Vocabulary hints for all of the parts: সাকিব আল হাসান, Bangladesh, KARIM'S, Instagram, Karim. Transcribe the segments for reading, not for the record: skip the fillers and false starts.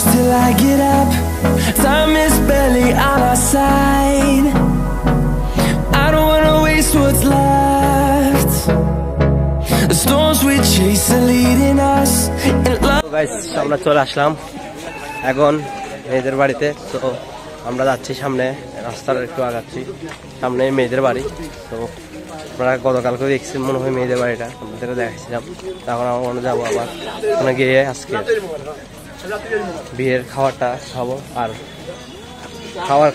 close till I get up. Time is barely on our side. I don't wanna waste what's left. The storms we chase are leading us. So guys, আমরা চলে আসলাম এখন মেয়েদের বাড়িতে। তো আমরা যাচ্ছি সামনে, রাস্তার একটু আগাচ্ছি, সামনে মেয়েদের বাড়ি। তো আমরা গতকালকে দেখছি মনে হয় মেয়েদের বাড়িটা, আপনাদেরও দেখাচ্ছিলাম। তখন আমরা মনে যাবো আবার ওখানে গিয়ে আজকে বিয়ের খাবারটা খাবো। আর খাবার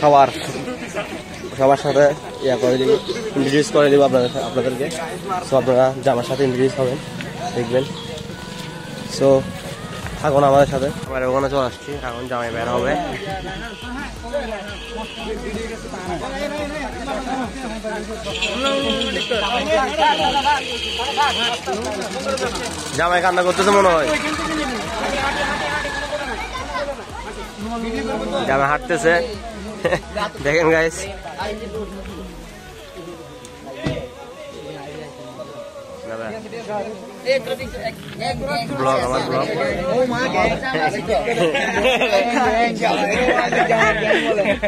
সবার সাথে ইয়া করে দিব, ইন্ট্রোডিউস করে দিব আপনাদেরকে। সো আপনারা যাওয়ার সাথে ইন্ট্রোডিউস হবেন, দেখবেন। সো থাকুন আমাদের সাথে। আমার ওখানে চলে আসছি, এখন জামাই বের হবে। জামাই কান্না করতেছে মনে হয়, জামাই হাঁটতেছে, দেখেন guys.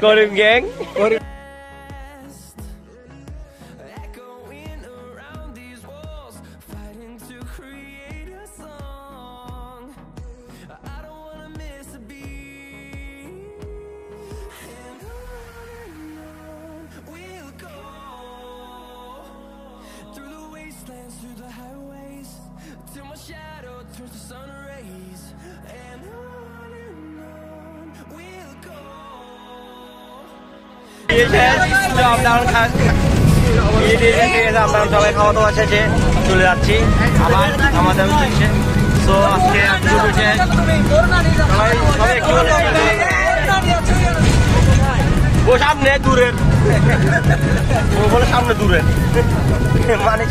Karim gang. Echoing around these walls, fighting to create a song. I don't wanna miss a beat. And on we'll go through the wastelands, through the highways, till my shadow turns to sun rays. And on we'll go. It has dropped down cast. আমরা সবাই খাওয়া দাওয়া শেষে চলে যাচ্ছি আবার আমাদের শেষে। তো আজকে ও সামনে দূরের, ও বলে সামনে দূরের মানে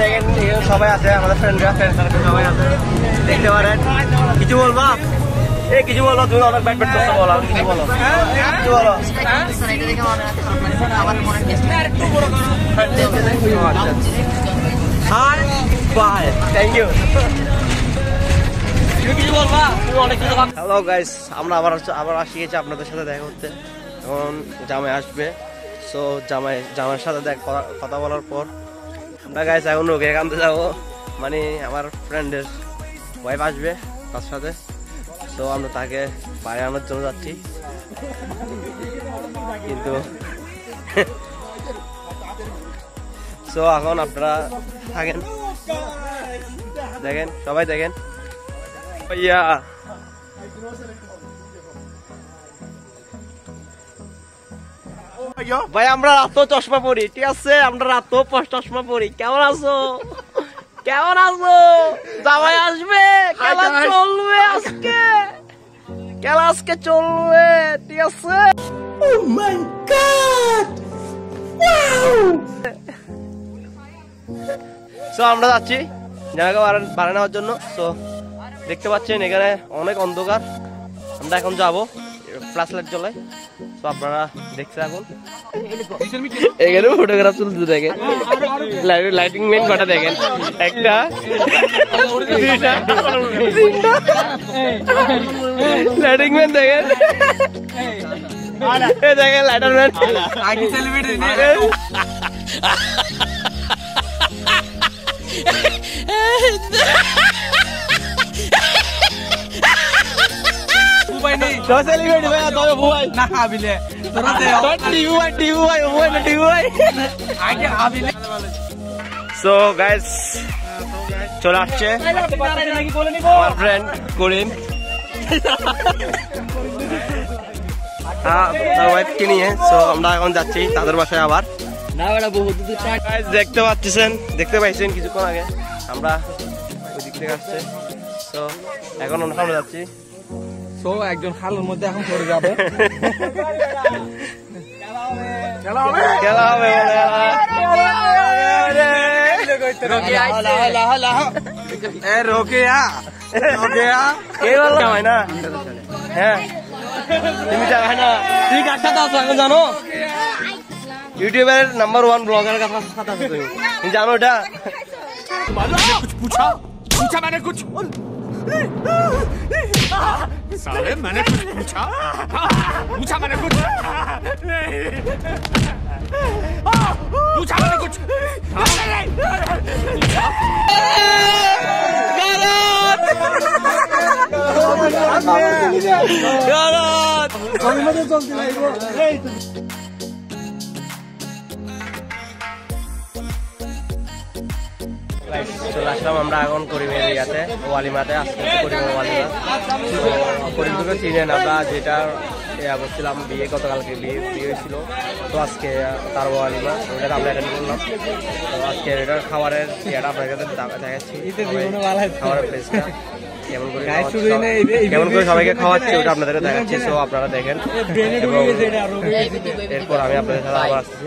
দেখেন সবাই আছে, আমাদের ফ্রেন্ডরা সবাই আছে, দেখতে পারেন। কিছু বলবা? এই কিছু বলো তুমি, অনেক ব্যাটব্যাট করতে বলো, কিছু বলো, কিছু বলো। আর বাই, থ্যাংক ইউ। তুমি কিছু বলবা? তুমি অনেক কিছু। হ্যালো গাইস, আমরা আবার আসি গেছি, আপনাদের সাথে দেখা হচ্ছে। এখন জামাই আসবে। সো জামাইয়ের সাথে কথা বলার পর আমরা গাইস এখন ওকে কানতে যাবো, মানে আমার ফ্রেন্ডের ওয়াইফ আসবে তার সাথে। তো আমরা তাকে বাইরে আনার জন্য যাচ্ছি, কিন্তু সো এখন আপনারা থাকেন, দেখেন, সবাই দেখেন। ইয়া ভাই, আমরা রাত চশমা পড়ি, ঠিক আছে? আমরা রাত চশমা পড়ি। কেমন আছো? কেমন আছো? জামাই আসবে, খেলা চলবে আজকে, খেলা আজকে চলবে, ঠিক আছে? Oh my God! Wow! So আমরা যাচ্ছি জায়গা বাড়ি নেওয়ার জন্য। সো দেখতে পাচ্ছেন এখানে অনেক অন্ধকার, আমরা এখন যাবো ফ্ল্যাশ লাইট চলে। তো আপনারা দেখতে থাকুন, এখানে ফটোগ্রাফ চলতে থাকে, লাইটিং মেন কটা দেখেন, একটা লাইটিং মেন দেখেন, দেখেন লাইটার ম্যান চলে আসছে আমার ফ্রেন্ড করিম ওয়াইফকে নিয়ে। তো আমরা এখন যাচ্ছি তাদের বাসায় আবার। দেখতে পাইছেন কিছুক্ষণ আগে আমরা ওই দিক থেকে আসছে। তো এখন আমরা যাচ্ছি, তো একজন খালের মধ্যে এখন পড়ে যাবে, খেলা হবে না? হ্যাঁ, তুমি যাবে না? তুমি কার সাথে আছো এখন জানো? ইউটিউবের নাম্বার 1 ব্লগারের সাথে আছো তুমি, জানো এটা? साले मैंने कुछ पूछा? पूछा मैंने कुछ? पूछा मैंने कुछ? नहीं। চলে আসলাম আমরা এখন করিমের এরিয়াতে, ওয়ালিমাতে। আজকে করিমের ওয়ালিমা, করিমকে চিনেন আমরা, যেটা বলছিলাম বিয়ে, গতকালকে বিয়ে বিয়ে হয়েছিল। তো আজকে তার ওয়ালিমা, ওটা আমরা অ্যাটেন্ড করলাম। তো আজকে এটার খাবারের ইয়েটা আপনার কাছে দেখাচ্ছি, খাবারের প্লেসটা কেমন করে সবাইকে খাওয়াচ্ছি ওটা আপনাদের দেখাচ্ছি। তো আপনারা দেখেন, এরপর আমি আপনাদের সাথে আবার আসছি।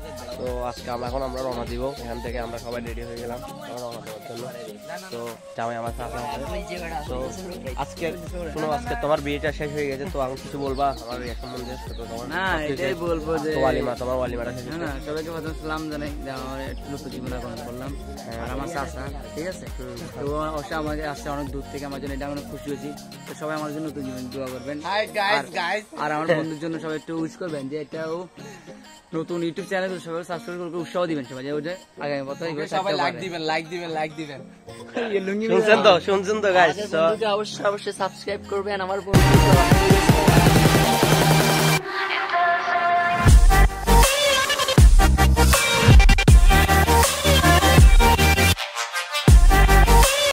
তো আজকে আমরা রওনা দিব, এখান থেকে আমরা সবাই রেডি হয়ে গেলাম রওনা দেওয়ার জন্য। তো জামাই আমার সাথে আজকে শুনো, আজকে তোমার বিয়েটা শেষ হয়ে গেছে, তো আমি কিছু বলবা আমার এখন মন দিয়ে? না, এটাই বলবো যে ওয়ালিমা, তোমার ওয়ালিমাটা শেষ। না, সবাইকে প্রথম সালাম জানাই, আমার নতুন জীবন আরম্ভ করলাম। আর আমার চাচা, ঠিক আছে, তো ওসা আমাকে আসছে অনেক দূর থেকে আমার জন্য, এটা আমি খুশি হয়েছি। তো সবাই আমার জন্য নতুন জীবন দোয়া করবেন, আর আমার বন্ধুর জন্য সবাই একটু উইশ করবেন যে এটাও নতুন ইউটিউব চ্যানেল, সবাই সাবস্ক্রাইব করবে, উৎসাহ দিবেন সবাই, ওটা আগামী বছর সবাই লাইক দিবেন। শুনছেন তো গাইস, অবশ্যই সাবস্ক্রাইব করবেন আমার বন্ধু।